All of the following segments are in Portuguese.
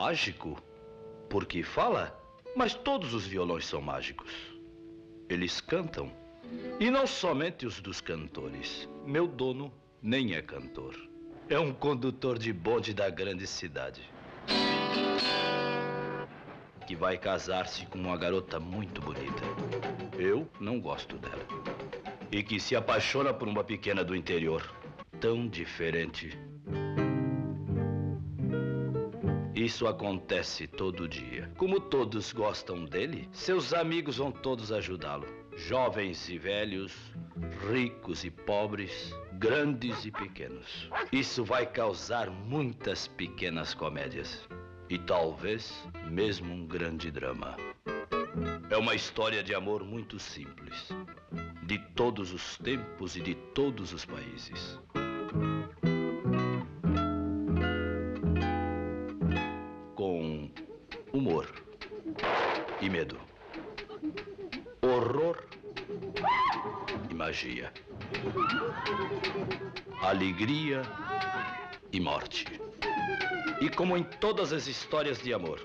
mágico? Porque fala, mas todos os violões são mágicos. Eles cantam, e não somente os dos cantores. Meu dono nem é cantor. É um condutor de bonde da grande cidade, que vai casar-se com uma garota muito bonita. Eu não gosto dela. E que se apaixona por uma pequena do interior, tão diferente. Isso acontece todo dia. Como todos gostam dele, seus amigos vão todos ajudá-lo. Jovens e velhos, ricos e pobres, grandes e pequenos. Isso vai causar muitas pequenas comédias. E talvez mesmo um grande drama. É uma história de amor muito simples, de todos os tempos e de todos os países. Com humor e medo, horror e magia, alegria e morte. E como em todas as histórias de amor,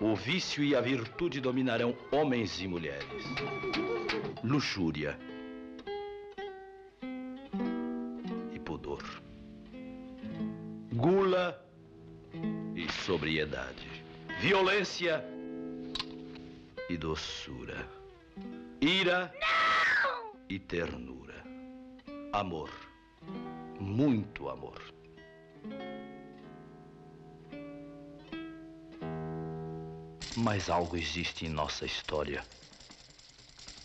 o vício e a virtude dominarão homens e mulheres. Luxúria e pudor. Gula e sobriedade. Violência e doçura. Ira e ternura. Amor, muito amor. Mas algo existe em nossa história,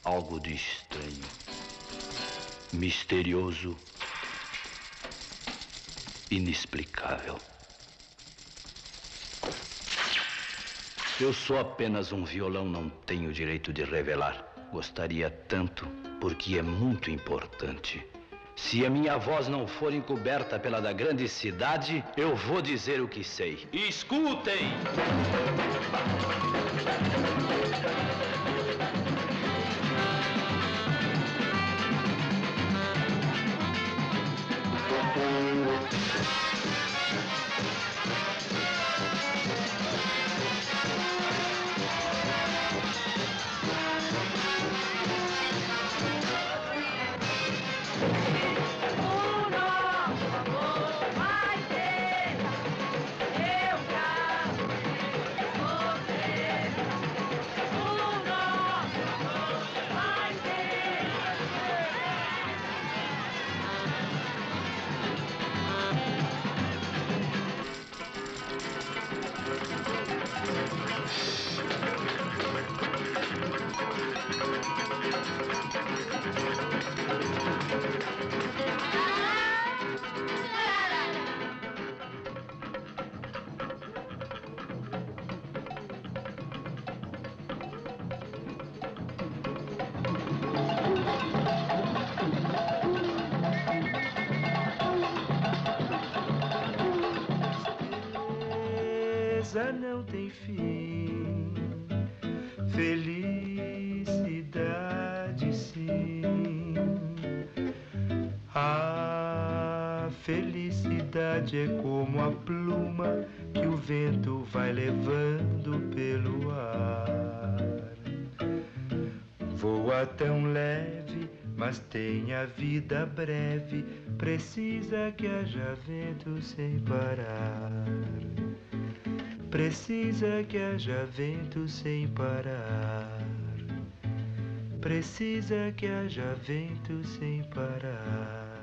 algo de estranho, misterioso, inexplicável. Eu sou apenas um violão, não tenho o direito de revelar. Gostaria tanto, porque é muito importante. Se a minha voz não for encoberta pela da grande cidade, eu vou dizer o que sei. Escutem! Não tem fim, felicidade sim. A felicidade é como a pluma que o vento vai levando pelo ar. Voa tão leve, mas tem a vida breve, precisa que haja vento sem parar. Precisa que haja vento sem parar. Precisa que haja vento sem parar.